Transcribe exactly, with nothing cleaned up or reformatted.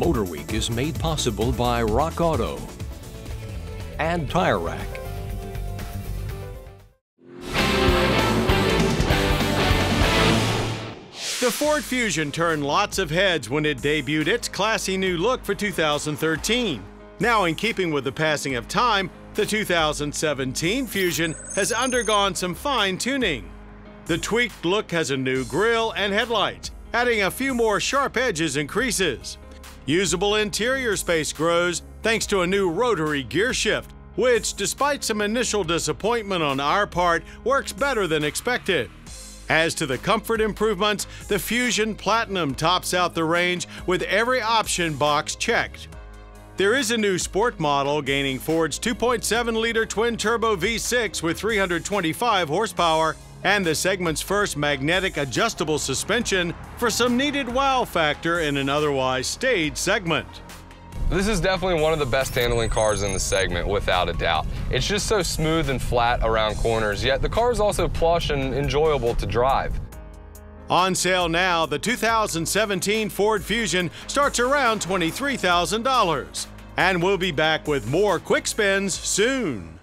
MotorWeek is made possible by Rock Auto and Tire Rack. The Ford Fusion turned lots of heads when it debuted its classy new look for two thousand thirteen. Now, in keeping with the passing of time, the two thousand seventeen Fusion has undergone some fine tuning. The tweaked look has a new grille and headlights, adding a few more sharp edges and creases. Usable interior space grows thanks to a new rotary gear shift, which, despite some initial disappointment on our part, works better than expected. As to the comfort improvements, the Fusion Platinum tops out the range with every option box checked. There is a new Sport model gaining Ford's two point seven liter twin-turbo V six with three hundred twenty-five horsepower and the segment's first magnetic adjustable suspension for some needed wow factor in an otherwise staid segment. This is definitely one of the best handling cars in the segment, without a doubt. It's just so smooth and flat around corners, yet the car is also plush and enjoyable to drive. On sale now, the two thousand seventeen Ford Fusion starts around twenty-three thousand dollars. And we'll be back with more quick spins soon.